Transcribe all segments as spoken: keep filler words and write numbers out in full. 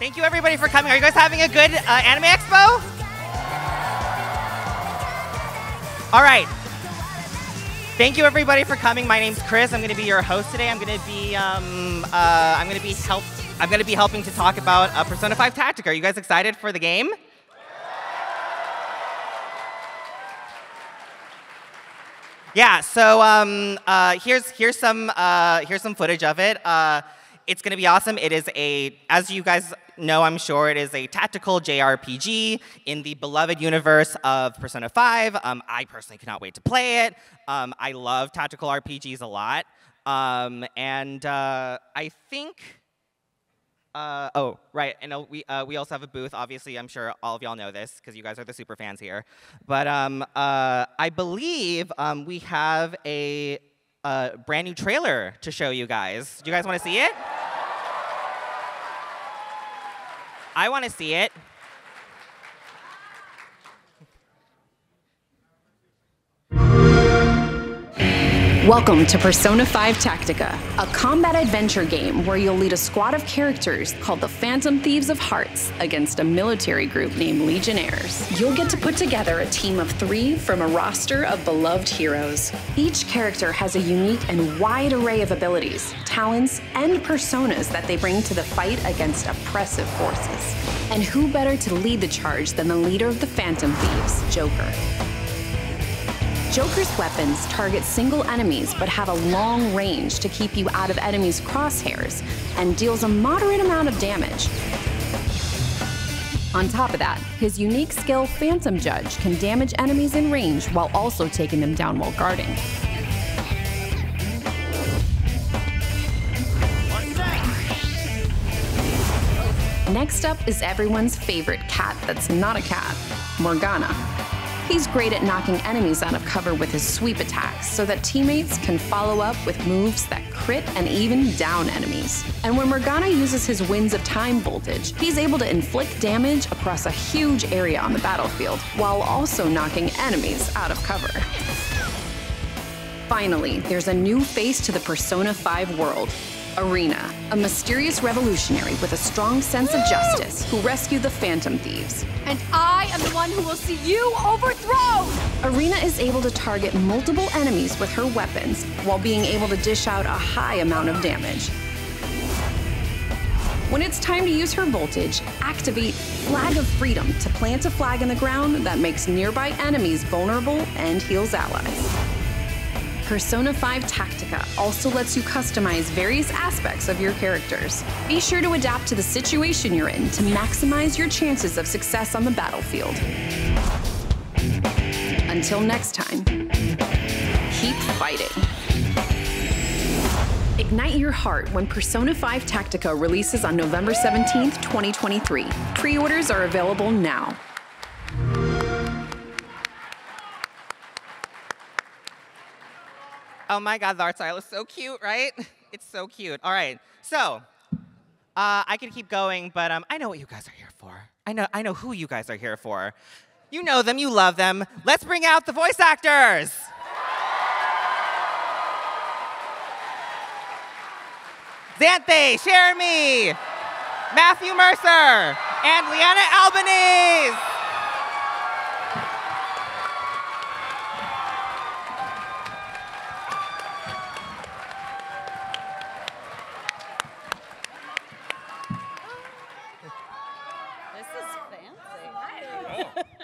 Thank you everybody for coming. Are you guys having a good uh, Anime Expo? All right. Thank you everybody for coming. My name's Chris. I'm going to be your host today. I'm going to be um, uh, I'm going to be help I'm going to be helping to talk about uh, Persona five Tactica. Are you guys excited for the game? Yeah. So um, uh, here's here's some uh, here's some footage of it. Uh, It's going to be awesome. It is a, as you guys know, I'm sure, it is a tactical J R P G in the beloved universe of Persona five. Um, I personally cannot wait to play it. Um, I love tactical R P Gs a lot. Um, and uh, I think, uh, oh, right. And uh, we, uh, we also have a booth. Obviously, I'm sure all of y'all know this because you guys are the super fans here. But um, uh, I believe um, we have a Uh, brand new trailer to show you guys. Do you guys want to see it? I want to see it. Welcome to Persona five Tactica, a combat adventure game where you'll lead a squad of characters called the Phantom Thieves of Hearts against a military group named Legionnaires. You'll get to put together a team of three from a roster of beloved heroes. Each character has a unique and wide array of abilities, talents, and personas that they bring to the fight against oppressive forces. And who better to lead the charge than the leader of the Phantom Thieves, Joker. Joker's weapons target single enemies but have a long range to keep you out of enemies' crosshairs and deals a moderate amount of damage. On top of that, his unique skill Phantom Judge can damage enemies in range while also taking them down while guarding. Next up is everyone's favorite cat that's not a cat, Morgana. He's great at knocking enemies out of cover with his sweep attacks so that teammates can follow up with moves that crit and even down enemies. And when Morgana uses his Winds of Time voltage, he's able to inflict damage across a huge area on the battlefield while also knocking enemies out of cover. Finally, there's a new face to the Persona five world. Arena, a mysterious revolutionary with a strong sense of justice who rescued the Phantom Thieves. And I am the one who will see you overthrown! Arena is able to target multiple enemies with her weapons while being able to dish out a high amount of damage. When it's time to use her voltage, activate Flag of Freedom to plant a flag in the ground that makes nearby enemies vulnerable and heals allies. Persona five Tactica also lets you customize various aspects of your characters. Be sure to adapt to the situation you're in to maximize your chances of success on the battlefield. Until next time, keep fighting. Ignite your heart when Persona five Tactica releases on November seventeenth, twenty twenty-three. Pre-orders are available now. Oh my God, the art style is so cute, right? It's so cute. All right, so uh, I could keep going, but um, I know what you guys are here for. I know, I know who you guys are here for. You know them, you love them. Let's bring out the voice actors. Xanthe, Cherami, Matthew Mercer, and Leeanna Albanese.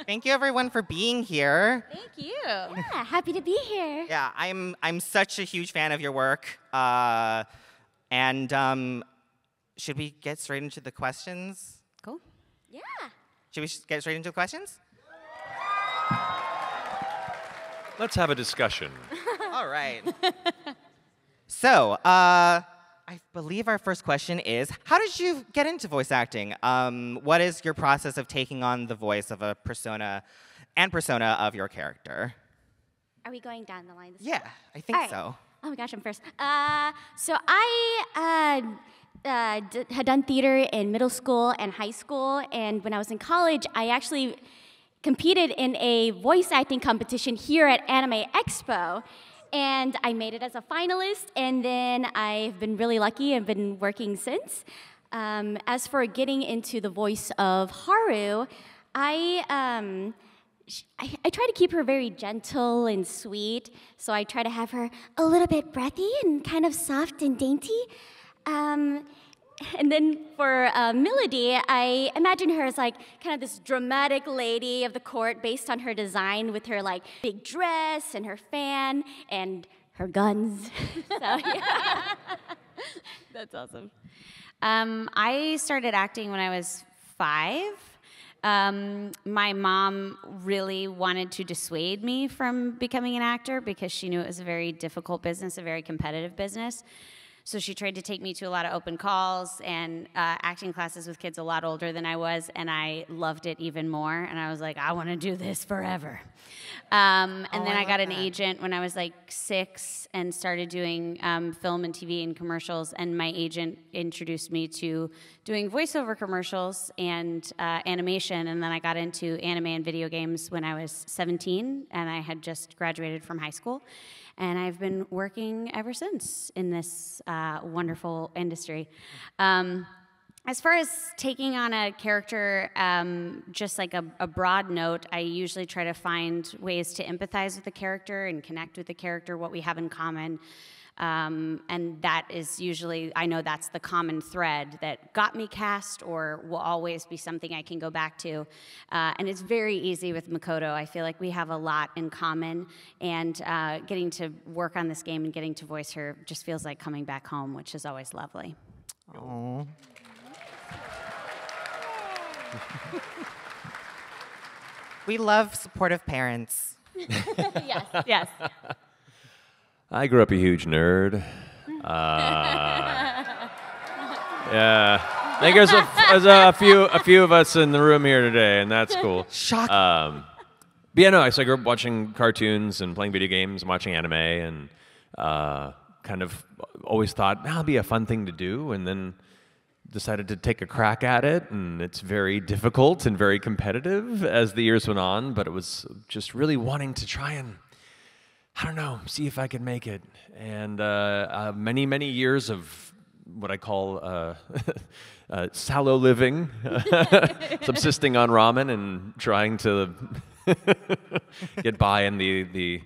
Thank you everyone for being here. Thank you. Yeah, happy to be here. Yeah, I'm I'm such a huge fan of your work. Uh, and um, should we get straight into the questions? Cool. Yeah. Should we get straight into the questions? Let's have a discussion. All right. So, uh, I believe our first question is, how did you get into voice acting? Um, what is your process of taking on the voice of a persona and persona of your character? Are we going down the line? This yeah, time? I think right. so. Oh my gosh, I'm first. Uh, so I uh, uh, d had done theater in middle school and high school, and when I was in college, I actually competed in a voice acting competition here at Anime Expo. And I made it as a finalist, and then I've been really lucky and been working since. Um, as for getting into the voice of Haru, I, um, I, I try to keep her very gentle and sweet, so I try to have her a little bit breathy and kind of soft and dainty. Um, and then for uh, Milady, I imagine her as like kind of this dramatic lady of the court based on her design with her like big dress and her fan and her guns. So, yeah. That's awesome. Um, I started acting when I was five. Um, my mom really wanted to dissuade me from becoming an actor because she knew it was a very difficult business, a very competitive business. So she tried to take me to a lot of open calls and uh, acting classes with kids a lot older than I was, and I loved it even more. And I was like, I want to do this forever. Um, and oh, then I, I got an that. agent when I was like six and started doing um, film and T V and commercials. And my agent introduced me to doing voiceover commercials and uh, animation. And then I got into anime and video games when I was seventeen, and I had just graduated from high school. And I've been working ever since in this uh, wonderful industry. Um, as far as taking on a character, um, just like a, a broad note, I usually try to find ways to empathize with the character and connect with the character, what we have in common. Um, and that is usually, I know that's the common thread that got me cast or will always be something I can go back to. Uh, and it's very easy with Makoto. I feel like we have a lot in common, and uh, getting to work on this game and getting to voice her just feels like coming back home, which is always lovely. Aww. We love supportive parents. Yes, yes. I grew up a huge nerd. Uh, yeah, I think there's a, there's a few a few of us in the room here today, and that's cool. Shock. Um, but yeah, no, so I grew up watching cartoons and playing video games, and watching anime, and uh, kind of always thought that'll be a fun thing to do, and then decided to take a crack at it, and it's very difficult and very competitive as the years went on. But it was just really wanting to try and, I don't know, see if I could make it. And uh, uh, many, many years of what I call uh, uh, sallow living, subsisting on ramen and trying to get by in the, the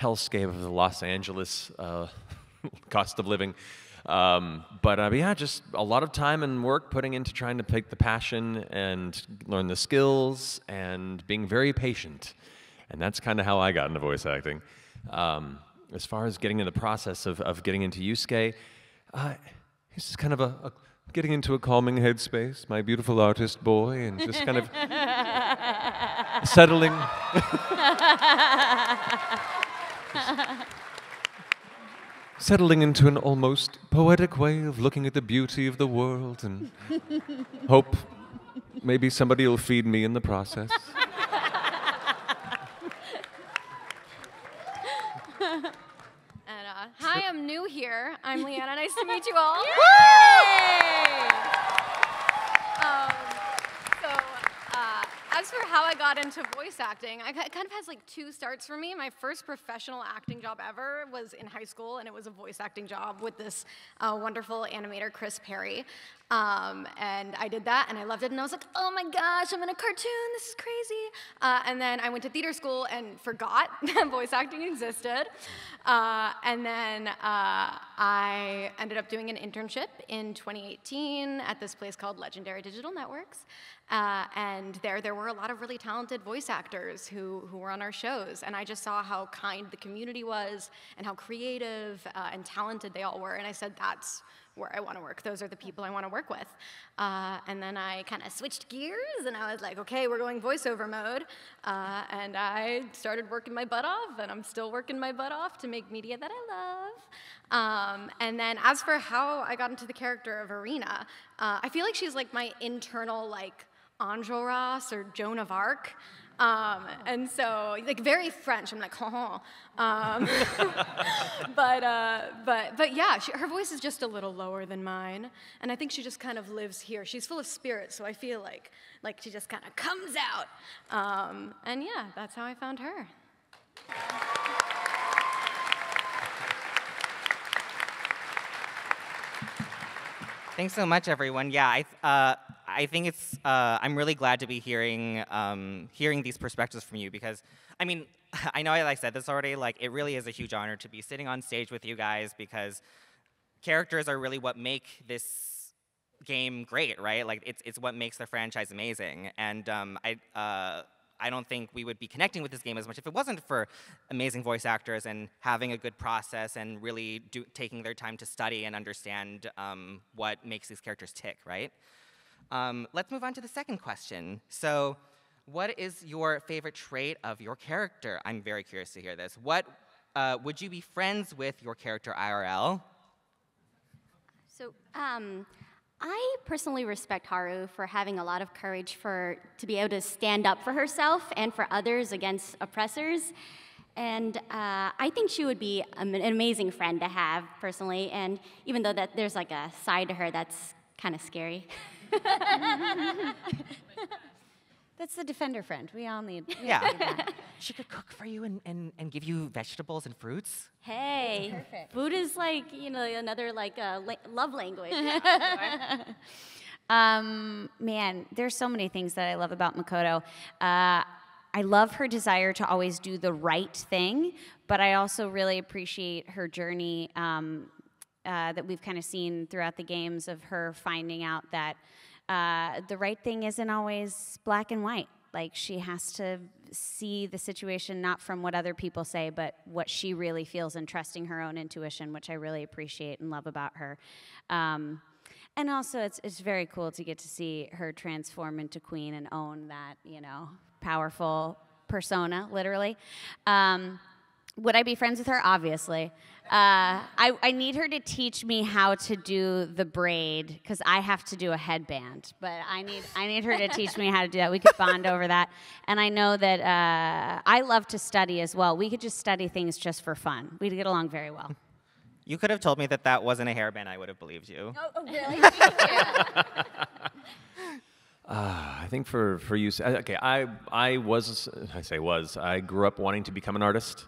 hellscape of the Los Angeles uh, cost of living. Um, but uh, yeah, just a lot of time and work putting into trying to pick the passion and learn the skills and being very patient. And that's kind of how I got into voice acting. Um, as far as getting in the process of, of getting into Yusuke, uh, he's just kind of a, a, getting into a calming headspace, my beautiful artist boy, and just kind of settling. Settling into an almost poetic way of looking at the beauty of the world and hope maybe somebody will feed me in the process. Hi, I'm new here. I'm Leeanna. Nice to meet you all. Yay! Um, so, uh, as for how I got into voice acting, I, it kind of has like two starts for me. My first professional acting job ever was in high school, and it was a voice acting job with this uh, wonderful animator, Chris Perry. Um, and I did that, and I loved it, and I was like, oh my gosh, I'm in a cartoon, this is crazy. Uh, and then I went to theater school and forgot that voice acting existed. Uh, and then uh, I ended up doing an internship in twenty eighteen at this place called Legendary Digital Networks. Uh, and there, there were a lot of really talented voice actors who, who were on our shows, and I just saw how kind the community was, and how creative uh, and talented they all were, and I said, that's where I want to work. Those are the people I want to work with. Uh, and then I kind of switched gears, and I was like, okay, we're going voiceover mode. Uh, and I started working my butt off, and I'm still working my butt off to make media that I love. Um, and then as for how I got into the character of Arena, uh, I feel like she's like my internal like Enjolras or Joan of Arc. Um, and so, like, very French, I'm like, oh, um, but, uh, but, but yeah, she, her voice is just a little lower than mine, and I think she just kind of lives here. She's full of spirit, so I feel like, like she just kind of comes out, um, and yeah, that's how I found her. Thanks so much, everyone. Yeah, I, uh, I think it's, uh, I'm really glad to be hearing, um, hearing these perspectives from you because, I mean, I know I like, said this already, like, it really is a huge honor to be sitting on stage with you guys because characters are really what make this game great, right? Like, it's, it's what makes the franchise amazing. And um, I, uh, I don't think we would be connecting with this game as much if it wasn't for amazing voice actors and having a good process and really do, taking their time to study and understand um, what makes these characters tick, right? Um, let's move on to the second question. So, what is your favorite trait of your character? I'm very curious to hear this. What uh, would you be friends with your character I R L? So, um, I personally respect Haru for having a lot of courage for to be able to stand up for herself and for others against oppressors. And uh, I think she would be an amazing friend to have, personally. And even though that there's like a side to her that's kind of scary. That's the defender friend. We all need, we yeah. all need that. She could cook for you and, and, and give you vegetables and fruits. Hey, perfect. Food is like, you know, another like uh, la love language. Yeah, um, man, there's so many things that I love about Makoto. Uh, I love her desire to always do the right thing, but I also really appreciate her journey um, uh, that we've kind of seen throughout the games of her finding out that Uh, the right thing isn't always black and white. Like, she has to see the situation not from what other people say, but what she really feels and trusting her own intuition, which I really appreciate and love about her. Um, and also, it's, it's very cool to get to see her transform into Queen and own that, you know, powerful persona, literally. Um, Would I be friends with her? Obviously. Uh, I, I need her to teach me how to do the braid, because I have to do a headband. But I need, I need her to teach me how to do that. We could bond over that. And I know that uh, I love to study as well. We could just study things just for fun. We'd get along very well. You could have told me that that wasn't a hairband. I would have believed you. Oh, oh really? Thank you. Uh, I think for, for you, okay, I, I was, I say was, I grew up wanting to become an artist.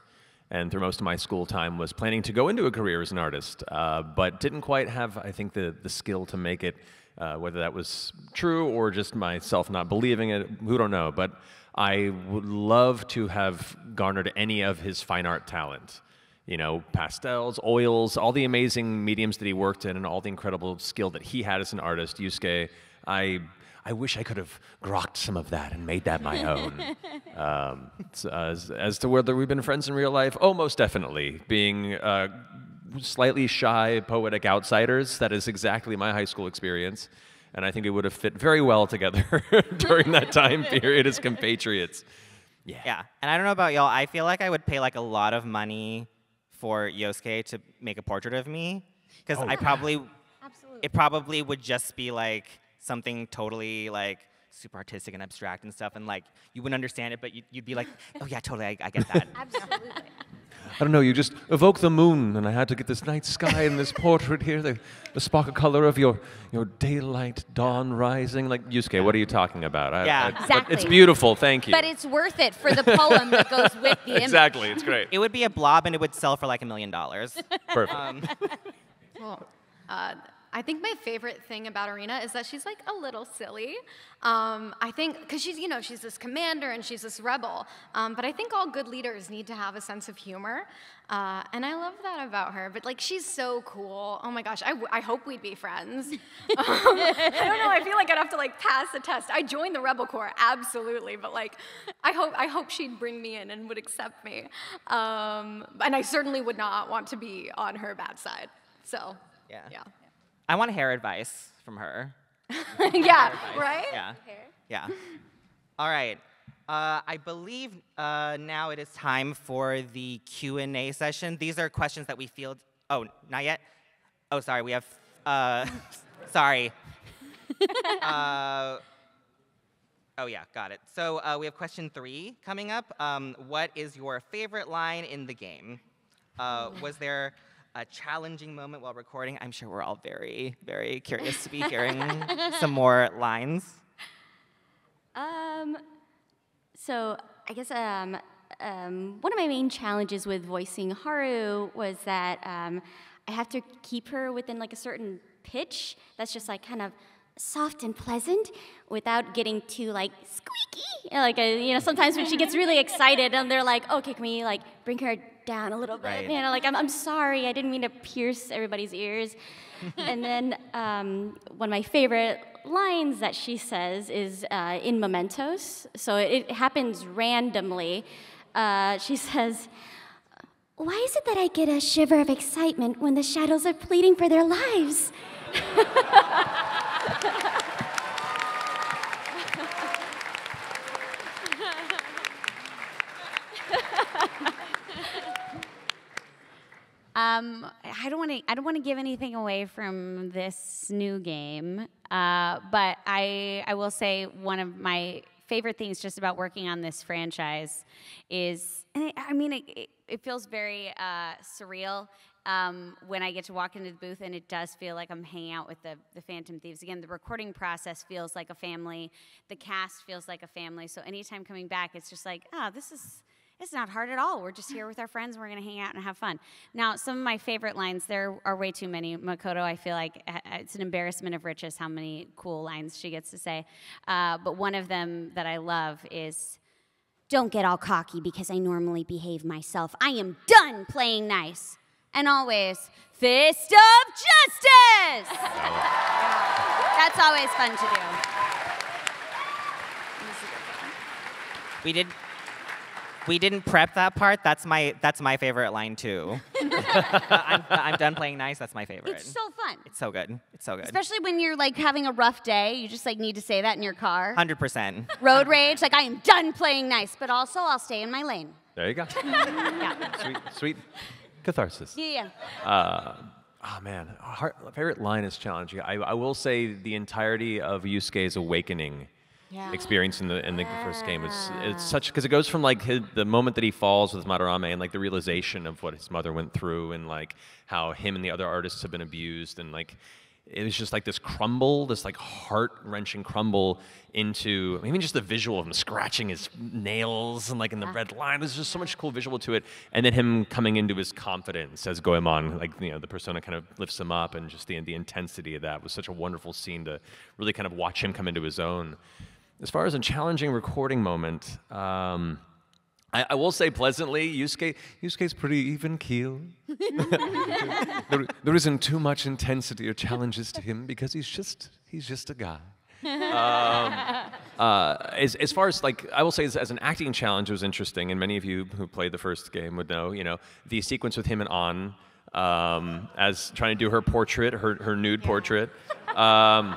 And through most of my school time was planning to go into a career as an artist, uh, but didn't quite have, I think, the, the skill to make it, uh, whether that was true or just myself not believing it, who don't know. But I would love to have garnered any of his fine art talent. You know, pastels, oils, all the amazing mediums that he worked in and all the incredible skill that he had as an artist, Yusuke. I, I wish I could have grokked some of that and made that my own. um, so as, as to whether we've been friends in real life, oh, most definitely. Being uh, slightly shy, poetic outsiders, that is exactly my high school experience. And I think it would have fit very well together during that time period as compatriots. Yeah. Yeah, and I don't know about y'all, I feel like I would pay like a lot of money for Yosuke to make a portrait of me. Because oh, I probably, absolutely. It probably would just be like, something totally like super artistic and abstract and stuff, and like you wouldn't understand it, but you'd, you'd be like, oh yeah, totally, I, I get that. Absolutely. I don't know, you just evoke the moon, and I had to get this night sky and this portrait here, the, the spark of color of your, your daylight dawn rising. Like, Yusuke, what are you talking about? I, yeah, I, exactly. It's beautiful, thank you. But it's worth it for the poem that goes with the image. Exactly, it's great. It would be a blob, and it would sell for like a million dollars. Perfect. Um, well, uh, I think my favorite thing about Arena is that she's like a little silly. Um, I think, because she's, you know, she's this commander and she's this rebel. Um, but I think all good leaders need to have a sense of humor. Uh, and I love that about her. But like, she's so cool. Oh my gosh, I, w I hope we'd be friends. um, I don't know, I feel like I'd have to like pass the test. I joined the rebel corps, absolutely. But like, I hope, I hope she'd bring me in and would accept me. Um, and I certainly would not want to be on her bad side. So, yeah. yeah. I want hair advice from her. Yeah, right? Yeah. Hair. Yeah. All right. Uh, I believe uh, now it is time for the Q and A session. These are questions that we field. Oh, not yet? Oh, sorry. We have. Uh, sorry. uh, oh, yeah. Got it. So uh, we have question three coming up. Um, what is your favorite line in the game? Uh, was there a challenging moment while recording? I'm sure we're all very, very curious to be hearing some more lines. Um, so I guess um, um, one of my main challenges with voicing Haru was that um, I have to keep her within like a certain pitch that's just like kind of soft and pleasant without getting too like squeaky. Like, a, you know, sometimes when she gets really excited and they're like, okay, can we like bring her down a little bit? Right. You know, like, I'm, I'm sorry, I didn't mean to pierce everybody's ears. And then um, one of my favorite lines that she says is uh, in Mementos. So it, it happens randomly. Uh, she says, why is it that I get a shiver of excitement when the shadows are pleading for their lives? um, I don't want to. I don't want to give anything away from this new game, uh, but I I will say one of my favorite things just about working on this franchise is, and I, I mean, it, it, it feels very uh, surreal um, when I get to walk into the booth, and it does feel like I'm hanging out with the, the Phantom Thieves. Again, the recording process feels like a family. The cast feels like a family. So anytime coming back, it's just like, oh, this is, it's not hard at all. We're just here with our friends, and we're going to hang out and have fun. Now, some of my favorite lines, there are way too many. Makoto, I feel like it's an embarrassment of riches how many cool lines she gets to say. Uh, but one of them that I love is, don't get all cocky because I normally behave myself. I am done playing nice. And always, fist of justice! That's always fun to do. We did, we didn't prep that part. That's my, that's my favorite line too. I'm, I'm done playing nice, that's my favorite. It's so fun. It's so good, it's so good. Especially when you're like having a rough day, you just like need to say that in your car. one hundred percent. Road rage, like I am done playing nice, but also I'll stay in my lane. There you go. Yeah. Sweet, sweet catharsis. Yeah, yeah. Uh, oh man, Heart, favorite line is challenging. I, I will say the entirety of Yusuke's awakening Yeah. experience in the in the yeah. first game. It's it's such, because it goes from like his, the moment that he falls with Madarame and like the realization of what his mother went through and like how him and the other artists have been abused, and like it was just like this crumble, this like heart-wrenching crumble into, I mean, even just the visual of him scratching his nails and like in the yeah. red line. There's just so much cool visual to it, and then him coming into his confidence as Goemon, like you know the persona kind of lifts him up, and just the the intensity of that was such a wonderful scene to really kind of watch him come into his own. As far as a challenging recording moment, um, I, I will say pleasantly, Yusuke, Yusuke's pretty even keel. there, there isn't too much intensity or challenges to him because he's just, he's just a guy. um, uh, as, as far as like, I will say as, as an acting challenge, it was interesting, and many of you who played the first game would know, you know, the sequence with him and Ann um, as trying to do her portrait, her, her nude yeah. portrait. Um,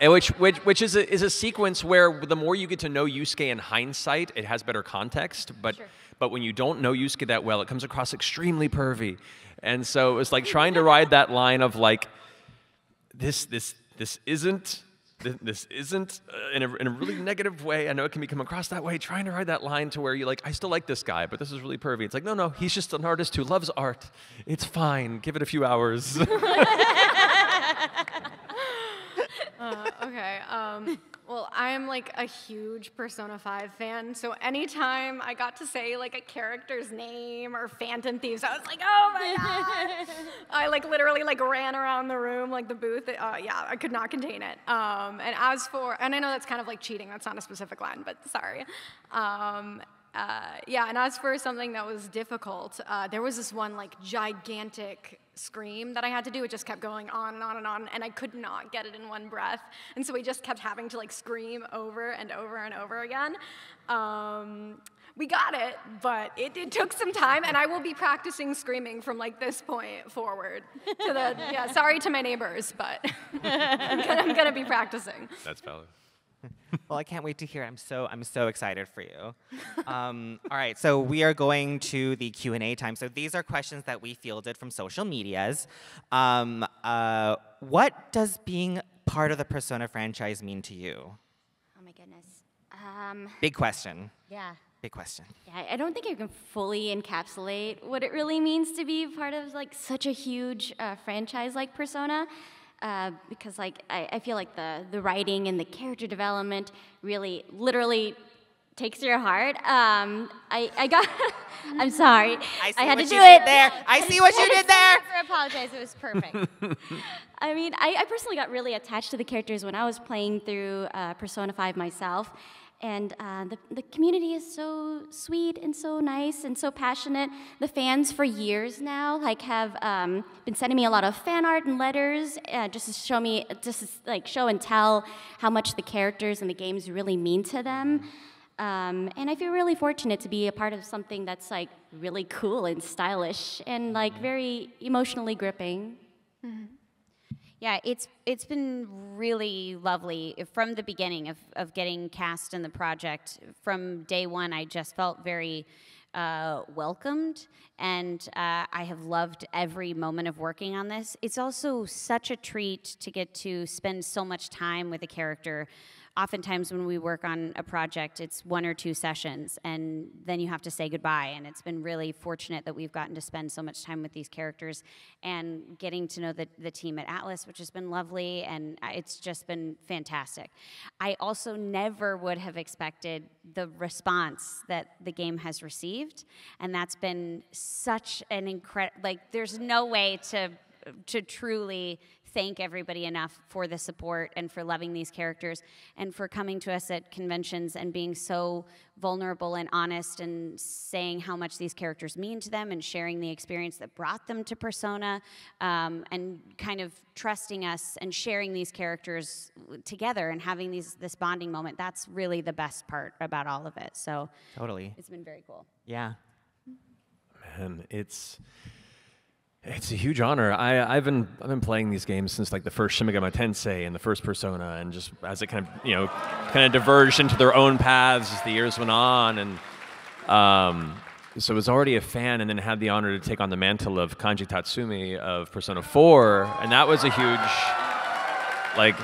And which, which, which is, a, is a sequence where the more you get to know Yusuke in hindsight, it has better context, but, sure. but when you don't know Yusuke that well, it comes across extremely pervy. And so it was like trying to ride that line of like, this, this, this isn't, this, this isn't, uh, in, a, in a really negative way, I know it can be come across that way, trying to ride that line to where you're like, I still like this guy, but this is really pervy. It's like, no, no, he's just an artist who loves art. It's fine, give it a few hours. Uh, okay, um, well, I'm like a huge Persona five fan, so anytime I got to say like a character's name or Phantom Thieves, I was like, oh my god! I like literally like ran around the room, like the booth, uh, yeah, I could not contain it. Um, and as for, and I know that's kind of like cheating, that's not a specific line, but sorry. Um, uh, yeah, and as for something that was difficult, uh, there was this one like gigantic scream that I had to do. It just kept going on and on and on, and I could not get it in one breath, and so we just kept having to like scream over and over and over again. Um, we got it, but it, it took some time, and I will be practicing screaming from like this point forward. To the, yeah, sorry to my neighbors, but I'm, gonna, I'm gonna be practicing. That's valid. Well, I can't wait to hear. I'm so I'm so excited for you. Um, all right, so we are going to the Q and A time. So these are questions that we fielded from social medias. Um, uh, what does being part of the Persona franchise mean to you? Oh my goodness. Um, Big question. Yeah. Big question. Yeah, I don't think I can fully encapsulate what it really means to be part of like such a huge uh, franchise like Persona. Uh, because like I, I feel like the the writing and the character development really literally takes your heart. Um, I, I got, I'm sorry. I, see I had what to do you it. Did there. I see what you did there. I apologize, it was perfect. I mean, I, I personally got really attached to the characters when I was playing through uh, Persona five myself. And uh, the, the community is so sweet and so nice and so passionate. The fans for years now like have um, been sending me a lot of fan art and letters uh, just to show me, just to, like show and tell how much the characters and the games really mean to them. Um, and I feel really fortunate to be a part of something that's like really cool and stylish and like very emotionally gripping. Mm-hmm. Yeah, it's it's been really lovely from the beginning of, of getting cast in the project. From day one, I just felt very uh, welcomed, and uh, I have loved every moment of working on this. It's also such a treat to get to spend so much time with a character. Oftentimes when we work on a project, it's one or two sessions, and then you have to say goodbye, and it's been really fortunate that we've gotten to spend so much time with these characters and getting to know the, the team at Atlus, which has been lovely, and it's just been fantastic. I also never would have expected the response that the game has received, and that's been such an incredible, like there's no way to, to truly thank everybody enough for the support and for loving these characters and for coming to us at conventions and being so vulnerable and honest and saying how much these characters mean to them and sharing the experience that brought them to Persona um, and kind of trusting us and sharing these characters together and having these this bonding moment. That's really the best part about all of it. So totally, it's been very cool. Yeah, man, it's. It's a huge honor. I, I've been I've been playing these games since like the first Shin Megami Tensei and the first Persona, and just as it kind of you know kind of diverged into their own paths as the years went on, and um, so was already a fan, and then had the honor to take on the mantle of Kanji Tatsumi of Persona four, and that was a huge like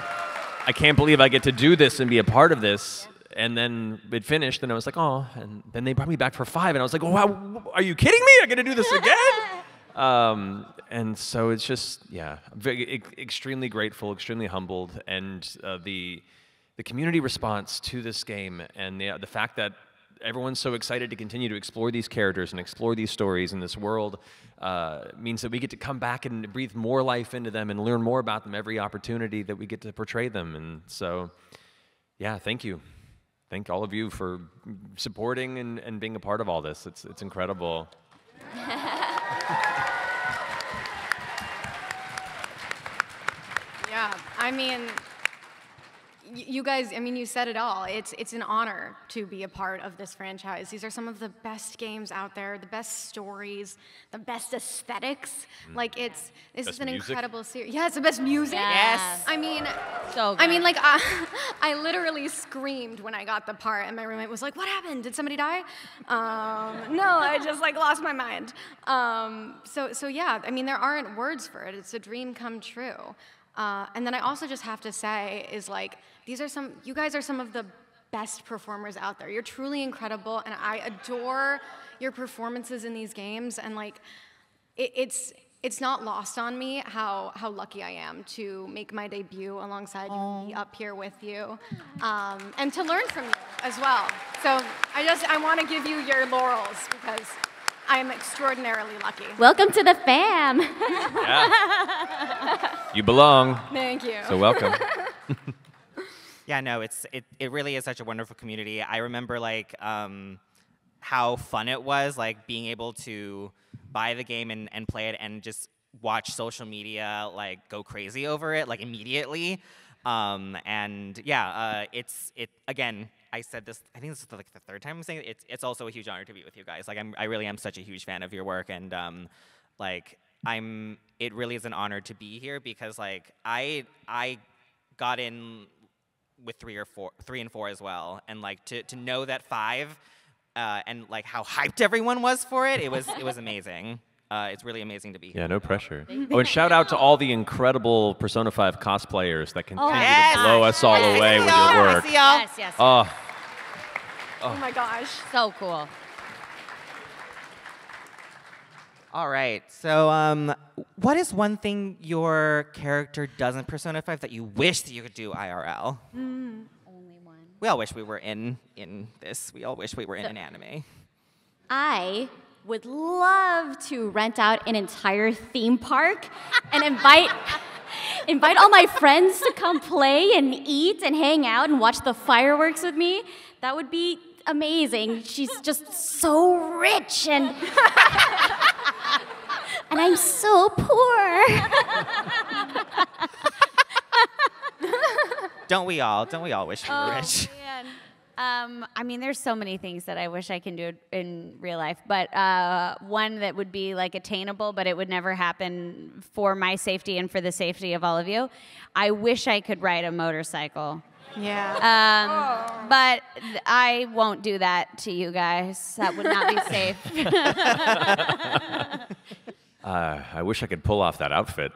I can't believe I get to do this and be a part of this. And then it finished, and I was like, oh, and then they brought me back for five, and I was like, oh, wow, are you kidding me? I get to do this again. Um, and so it's just, yeah, very, extremely grateful, extremely humbled, and uh, the the community response to this game, and the, the fact that everyone's so excited to continue to explore these characters and explore these stories in this world uh, means that we get to come back and breathe more life into them and learn more about them every opportunity that we get to portray them. And so, yeah, thank you. Thank all of you for supporting and, and being a part of all this. It's, it's incredible. Yeah, I mean, you guys, I mean, you said it all. It's, it's an honor to be a part of this franchise. These are some of the best games out there, the best stories, the best aesthetics. Mm. Like, it's, this best is an music. Incredible series. Yes, the best music. Yes. yes. I mean, so good. I mean, like, I, I literally screamed when I got the part, and my roommate was like, what happened? Did somebody die? Um, no, I just, like, lost my mind. Um, so, so, yeah, I mean, there aren't words for it. It's a dream come true. Uh, and then I also just have to say is like, these are some, you guys are some of the best performers out there. You're truly incredible, and I adore your performances in these games, and like, it, it's, it's not lost on me how, how lucky I am to make my debut alongside you, Aww. Be up here with you, um, and to learn from you as well. So I just, I want to give you your laurels because I'm extraordinarily lucky. Welcome to the fam. Yeah. You belong. Thank you. So welcome. Yeah, no, it's it, it really is such a wonderful community. I remember like um, how fun it was, like being able to buy the game and, and play it and just watch social media like go crazy over it like immediately. Um, and yeah, uh, it's it again. I said this, I think this is like the third time I'm saying it. It's, it's also a huge honor to be with you guys. Like, I'm, I really am such a huge fan of your work, and um, like, I'm, it really is an honor to be here because like, I, I got in with three or four, three and four as well. And like, to, to know that five, uh, and like how hyped everyone was for it, it was, it was amazing. Uh, it's really amazing to be here. Yeah, no pressure. Oh, and shout out to all the incredible Persona five cosplayers that continue oh, yes. to blow us all yes. away with your work. Yes, yes. Oh. Oh. oh my gosh, so cool. All right, so um, what is one thing your character does in Persona five that you wish that you could do I R L? Mm. Only one. We all wish we were in in this. We all wish we were in so, an anime. I would love to rent out an entire theme park and invite invite all my friends to come play and eat and hang out and watch the fireworks with me. That would be amazing. She's just so rich and and I'm so poor. Don't we all? Don't we all wish we were oh, rich? Man. Um, I mean, there's so many things that I wish I can do in real life, but uh, one that would be like attainable, but it would never happen for my safety and for the safety of all of you. I wish I could ride a motorcycle. Yeah. Um, oh. But I won't do that to you guys. That would not be safe. uh, I wish I could pull off that outfit.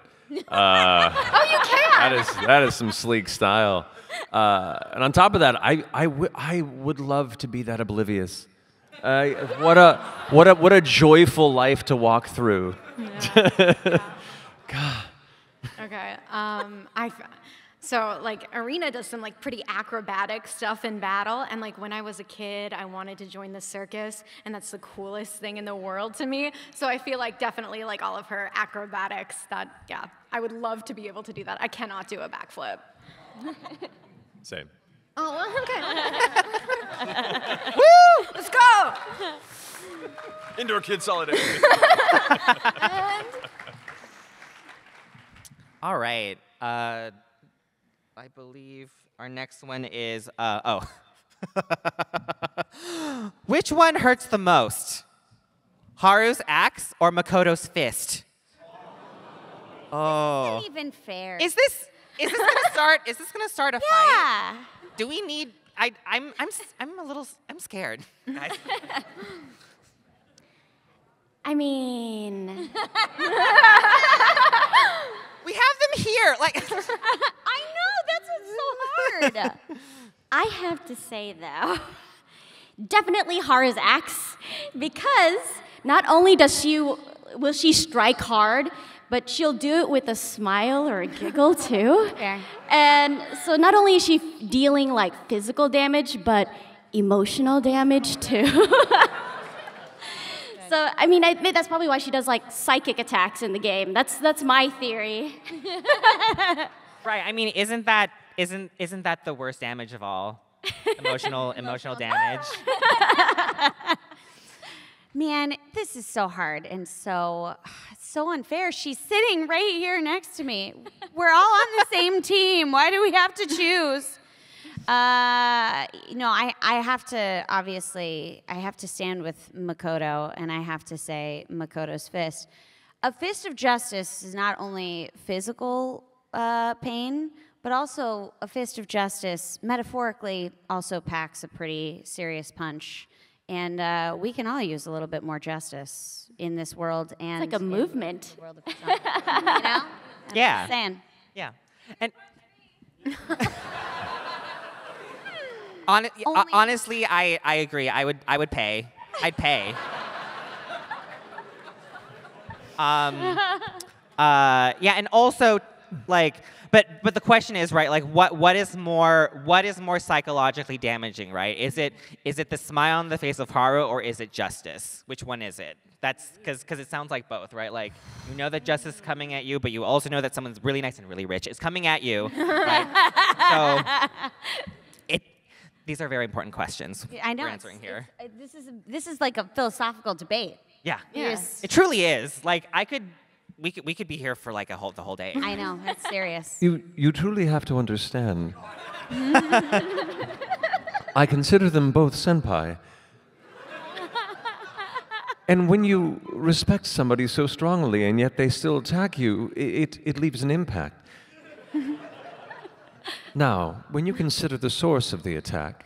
Uh, oh, you can! That is, that is some sleek style. Uh, and on top of that, I, I, w I would love to be that oblivious. Uh, what, a, what, a, what a joyful life to walk through. Yeah. Yeah. God. Okay. Um, I... So, like, Arena does some, like, pretty acrobatic stuff in battle, and, like, when I was a kid, I wanted to join the circus, and that's the coolest thing in the world to me, so I feel like definitely, like, all of her acrobatics, that, yeah, I would love to be able to do that. I cannot do a backflip. Same. Oh, okay. Woo! Let's go! Indoor kid solidarity. And... All right. Uh... I believe our next one is, uh, oh. Which one hurts the most? Haru's axe or Makoto's fist? Oh. This isn't even fair. Is this, is this gonna start, is this gonna start a yeah. fight? Yeah. Do we need, I, I'm, I'm, I'm a little, I'm scared. I, I mean. We have them here, like. I know, that's what's so hard. I have to say though, definitely Haru's axe, because not only does she, will she strike hard, but she'll do it with a smile or a giggle too. Yeah. And so not only is she dealing like physical damage, but emotional damage too. So, I mean, I admit that's probably why she does, like, psychic attacks in the game. That's, that's my theory. Right. I mean, isn't that, isn't, isn't that the worst damage of all? Emotional, emotional damage. Man, this is so hard and so, so unfair. She's sitting right here next to me. We're all on the same team. Why do we have to choose? Uh, you know, I, I have to, obviously, I have to stand with Makoto, and I have to say Makoto's fist. A fist of justice is not only physical uh, pain, but also a fist of justice, metaphorically, also packs a pretty serious punch. And uh, we can all use a little bit more justice in this world. And it's like a movement. World of Persona, you know? Yeah. Saying. Yeah. And... Hon Only honestly, I, I agree. I would I would pay. I'd pay. um, uh, yeah, and also like, but but the question is, right? Like, what what is more what is more psychologically damaging, right? Is it is it the smile on the face of Haru, or is it justice? Which one is it? That's because because it sounds like both, right? Like, you know that justice is coming at you, but you also know that someone's really nice and really rich is coming at you. Right? So. These are very important questions I know, we're answering it's, here. It's, uh, this is this is like a philosophical debate. Yeah, yeah. It truly is. Like I could, we could, we could be here for like a whole the whole day. I know, that's serious. You you truly have to understand. I consider them both senpai. And when you respect somebody so strongly and yet they still attack you, it it, it leaves an impact. Now, when you consider the source of the attack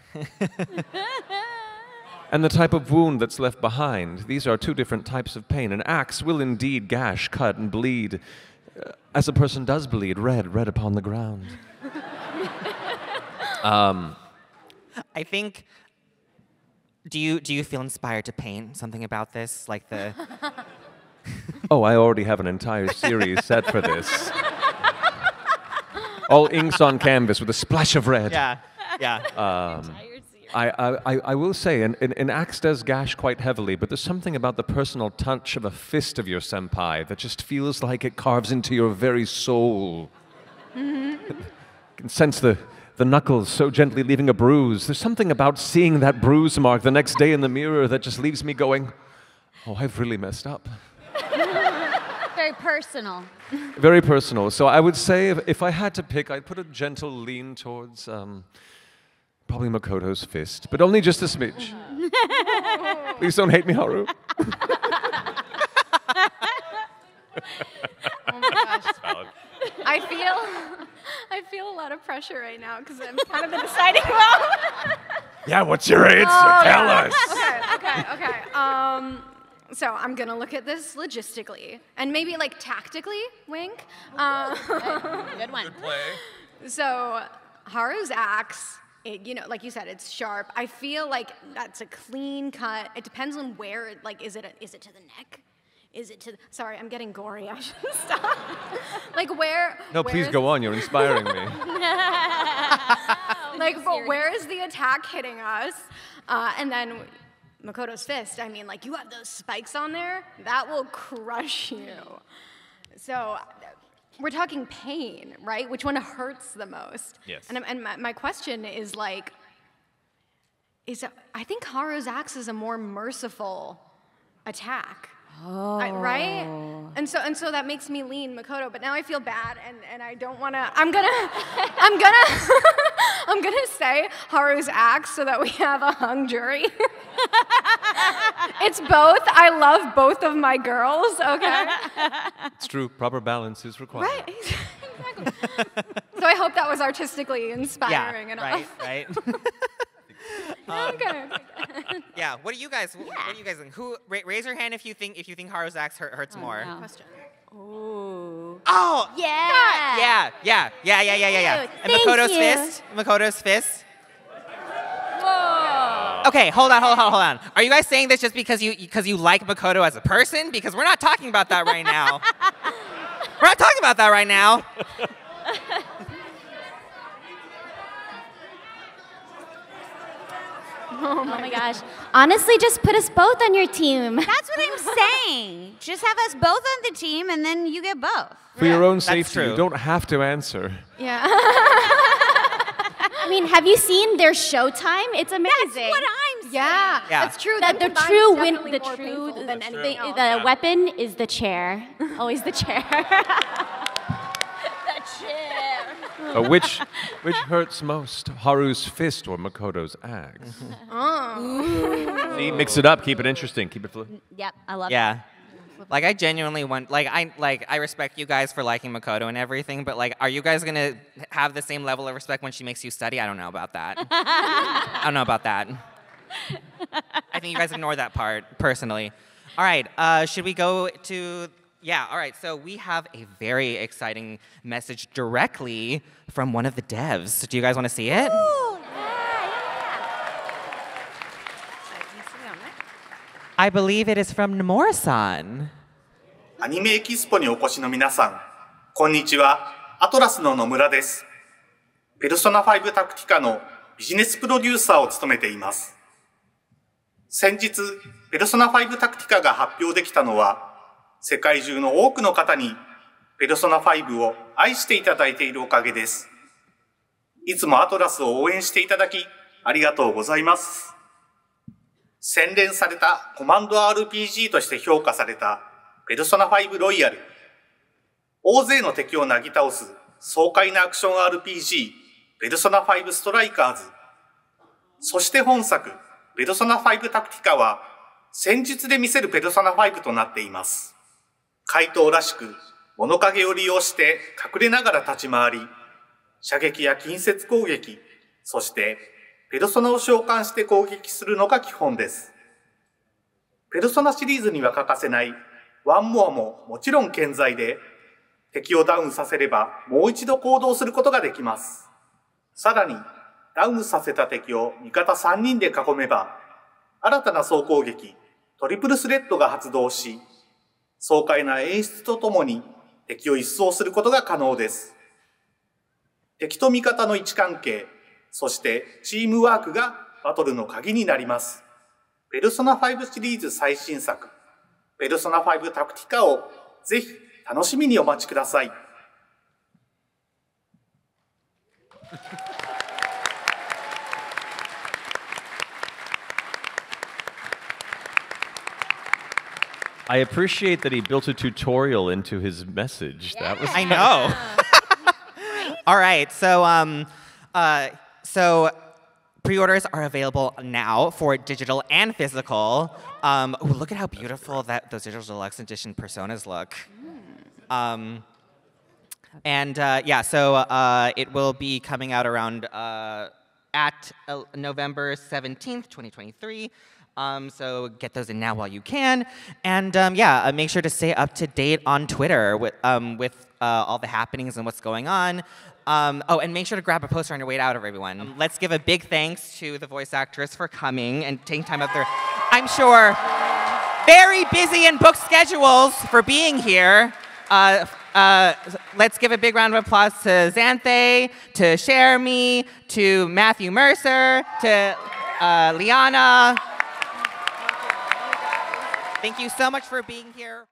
and the type of wound that's left behind, these are two different types of pain. An axe will indeed gash, cut, and bleed, uh, as a person does bleed, red, red upon the ground. um, I think, do you, do you feel inspired to paint something about this? Like the... Oh, I already have an entire series set for this. All inks on canvas with a splash of red. Yeah. Yeah. Um, I, I, I will say, and, and, and Axe does gash quite heavily, but there's something about the personal touch of a fist of your senpai that just feels like it carves into your very soul. Mm-hmm. Can sense the, the knuckles so gently leaving a bruise. There's something about seeing that bruise mark the next day in the mirror that just leaves me going, oh, I've really messed up. Very personal. Very personal. So I would say if, if I had to pick, I'd put a gentle lean towards um, probably Makoto's fist, but only just a smidge. Please don't hate me, Haru. Oh my gosh. That's valid. I feel, I feel a lot of pressure right now because I'm kind of in the deciding role. Yeah, what's your answer? Oh, Tell yeah. us. Okay, okay, okay. Um, so I'm gonna look at this logistically and maybe like tactically. Wink. Um, good. good one. Good play. So Haru's axe. It, you know, like you said, it's sharp. I feel like that's a clean cut. It depends on where. Like, is it a, is it to the neck? Is it to? The, sorry, I'm getting gory. I should stop. Like where? No, where please is, go on. You're inspiring me. Like, but serious. Where is the attack hitting us? Uh, and then Makoto's fist. I mean, like you have those spikes on there. That will crush you. So. We're talking pain, right? Which one hurts the most? Yes. And, and my, my question is like, is a, I think Haru's axe is a more merciful attack, oh. I, right? And so and so that makes me lean Makoto, but now I feel bad, and, and I don't want to. I'm gonna, I'm gonna, I'm gonna say Haru's axe so that we have a hung jury. It's both. I love both of my girls, okay? It's true. Proper balance is required. Right. Exactly. So I hope that was artistically inspiring yeah, enough. Right, right. um, okay. Yeah, what do you guys what, yeah. what do you guys think? Who ra raise your hand if you think if you think Haru's axe hurt, hurts oh, more. No. Question. Ooh. Oh. Yeah. Yeah. Yeah. Yeah, yeah, yeah, yeah, yeah. Thank and Makoto's you. fist. Makoto's fist. Okay, hold on, hold on, hold on. Are you guys saying this just because you because you like Makoto as a person? Because we're not talking about that right now. We're not talking about that right now. Oh my, oh my gosh. Honestly, just put us both on your team. That's what I'm saying. Just have us both on the team, and then you get both. For yeah, your own safety, you don't have to answer. Yeah. I mean, have you seen their showtime? It's amazing. That's what I'm saying. Yeah, yeah. That's true. That the, the true win, the true the, than anything. True. The yeah. weapon is the chair. Always the chair. The chair. Uh, which which hurts most, Haru's fist or Makoto's axe? Mm-hmm. Oh. See, mix it up. Keep it interesting. Keep it fluid. Yep, I love. Yeah. It. Like I genuinely want, like I like I respect you guys for liking Makoto and everything, but like, are you guys gonna have the same level of respect when she makes you study? I don't know about that. I don't know about that. I think you guys ignore that part personally. All right, uh, should we go to? Yeah. All right. So we have a very exciting message directly from one of the devs. Do you guys want to see it? Ooh. I believe it is from Nomura-san. Anime Expo にお越しの皆さん、こんにちは。Atlusの野村です。Persona ファイブ Tactica のビジネスプロデューサーを務めています。先日、Persona ファイブ Tactica が発表できたのは、世界中の多くの方に Persona ファイブを愛していただいているおかげです。いつも Atlus を応援していただき、ありがとうございます。洗練されたコマンド アールピージー として評価されたペルソナファイブロイヤル。大勢の敵をなぎ倒す爽快なアクション アールピージー ペルソナファイブストライカーズ。そして本作ペルソナファイブタクティカは戦術で見せるペルソナファイブとなっています。怪盗らしく物陰を利用して隠れながら立ち回り、射撃や近接攻撃、そしてペルソナを召喚して攻撃するのが基本です。ペルソナシリーズには欠かせないワンモアももちろん健在で、敵をダウンさせればもう一度行動することができます。さらに、ダウンさせた敵を味方さんにんで囲めば、新たな総攻撃、トリプルスレッドが発動し、爽快な演出とともに敵を一掃することが可能です。敵と味方の位置関係、そしてチームワークがバトルの鍵になります。ペルソナファイブシリーズ最新作、ペルソナファイブタクティカをぜひ楽しみにお待ちください。I appreciate that he built a tutorial into his message. Yeah. That was I know. Yeah. All right, so um, uh, so pre-orders are available now for digital and physical. Um, ooh, look at how beautiful that those digital deluxe edition personas look. Um, and uh, yeah, so uh, it will be coming out around uh, at uh, November seventeenth, twenty twenty-three. Um, so get those in now while you can, and um, yeah, uh, make sure to stay up to date on Twitter with um, with uh, all the happenings and what's going on. Um, oh, and make sure to grab a poster on your way out, everyone. Um, let's give a big thanks to the voice actors for coming and taking time out of their, I'm sure, very busy and booked schedules for being here. Uh, uh, let's give a big round of applause to Xanthe, to Cherami, to Matthew Mercer, to uh, Leeanna. Thank you so much for being here.